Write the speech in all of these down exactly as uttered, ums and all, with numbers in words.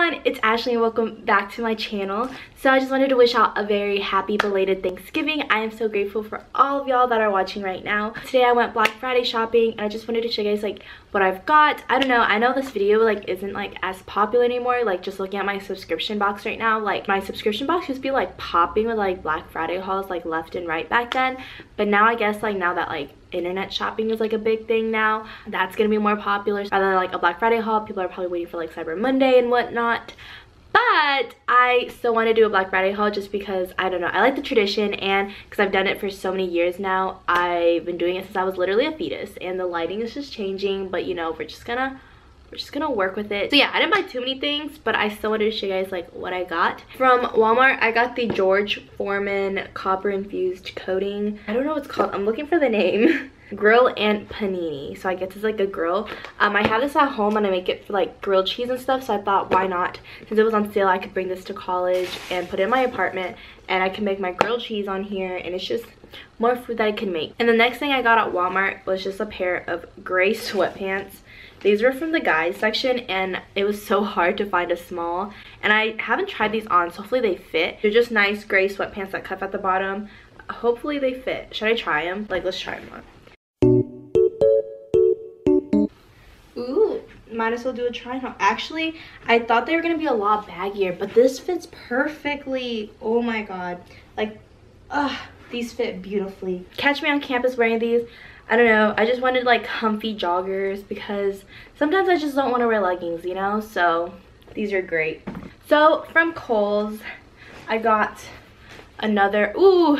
everyone, it's Ashley and welcome back to my channel. So I just wanted to wish y'all a very happy belated Thanksgiving. I am so grateful for all of y'all that are watching right now. Today I went Black Friday shopping and I just wanted to show you guys like what I've got. I don't know, I know this video like isn't like as popular anymore, like just looking at my subscription box right now, like my subscription box used to be like popping with like Black Friday hauls like left and right back then, but now I guess like now that like internet shopping is like a big thing now, that's gonna be more popular rather than like a Black Friday haul. People are probably waiting for like Cyber Monday and whatnot, but I still want to do a Black Friday haul just because I don't know, I like the tradition, and because I've done it for so many years now. I've been doing it since I was literally a fetus, and the lighting is just changing, but you know, we're just gonna we're just gonna work with it. So yeah, I didn't buy too many things, but I still wanted to show you guys like what I got. From Walmart, I got the George Foreman copper infused coating. I don't know what it's called, I'm looking for the name. Grill and panini, so I guess it's like a grill. um I have this at home and I make it for like grilled cheese and stuff, so I thought why not, since it was on sale I could bring this to college and put it in my apartment and I can make my grilled cheese on here, and it's just more food that I can make. And the next thing I got at Walmart was just a pair of gray sweatpants. These were from the guys section and it was so hard to find a small, and I haven't tried these on, so hopefully they fit. They're just nice gray sweatpants that cuff at the bottom. Hopefully they fit. Should I try them? Like, let's try them on. Ooh, might as well do a try now. Actually, I thought they were gonna be a lot baggier, but this fits perfectly. Oh my god, like, ugh, these fit beautifully. Catch me on campus wearing these. I don't know, I just wanted like comfy joggers because sometimes I just don't want to wear leggings, you know, so these are great. So from Kohl's, I got another, ooh,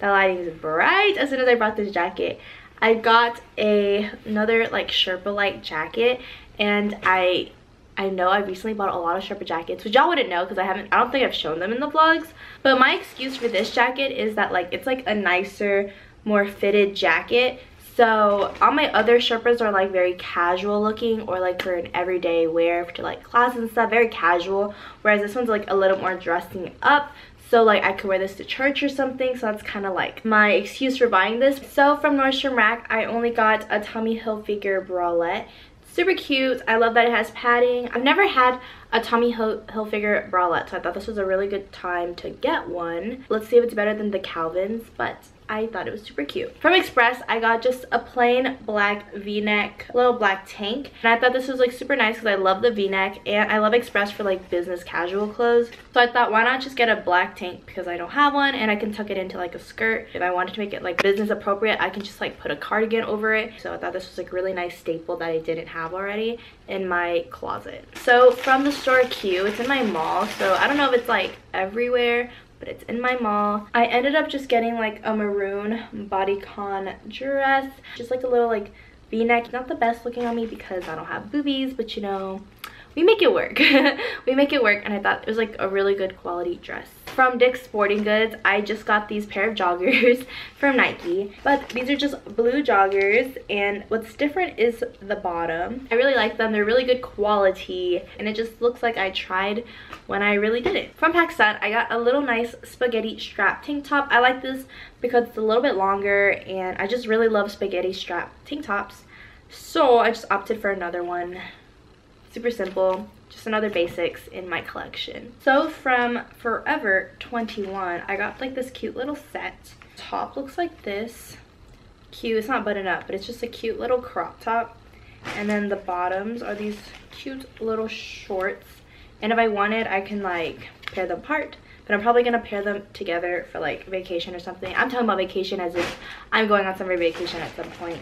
the lighting is bright. As soon as I brought this jacket, I got a another like Sherpa-like jacket, and I I know I recently bought a lot of Sherpa jackets, which y'all wouldn't know because I haven't, I don't think I've shown them in the vlogs, but my excuse for this jacket is that like it's like a nicer, more fitted jacket. So all my other Sherpas are like very casual looking, or like for an everyday wear to like class and stuff, very casual, whereas this one's like a little more dressing up, so like I could wear this to church or something, so that's kind of like my excuse for buying this. So from Nordstrom Rack, I only got a Tommy Hilfiger bralette. Super cute. I love that it has padding. I've never had a Tommy Hil Hilfiger bralette, so I thought this was a really good time to get one. Let's see if it's better than the Calvin's, but I thought it was super cute. From Express, I got just a plain black v-neck, little black tank, and I thought this was like super nice because I love the v-neck and I love Express for like business casual clothes, so I thought why not just get a black tank because I don't have one, and I can tuck it into like a skirt. If I wanted to make it like business appropriate, I can just like put a cardigan over it, so I thought this was like really nice staple that I didn't have already in my closet. So from the store Q, it's in my mall, so I don't know if it's like everywhere, but it's in my mall. I ended up just getting like a maroon bodycon dress, just like a little like v-neck. Not the best looking on me because I don't have boobies, but you know, we make it work. We make it work, and I thought it was like a really good quality dress. From Dick's Sporting Goods, I just got these pair of joggers from Nike, but these are just blue joggers, and what's different is the bottom. I really like them. They're really good quality, and it just looks like I tried when I really did it. From PacSun, I got a little nice spaghetti strap tank top. I like this because it's a little bit longer, and I just really love spaghetti strap tank tops, so I just opted for another one. Super simple, just another basics in my collection. So from Forever twenty-one, I got like this cute little set. Top looks like this. Cute, it's not buttoned up, but it's just a cute little crop top. And then the bottoms are these cute little shorts. And if I wanted, I can like pair them apart, but I'm probably gonna pair them together for like vacation or something. I'm talking about vacation as if I'm going on summer vacation at some point,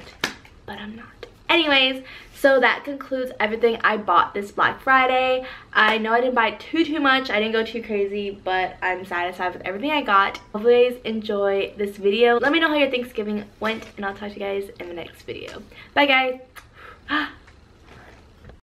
but I'm not. Anyways, so that concludes everything I bought this Black Friday. I know I didn't buy too too much, I didn't go too crazy, but I'm satisfied with everything I got. Hopefully you guys enjoy this video. Let me know how your Thanksgiving went, and I'll talk to you guys in the next video. Bye guys.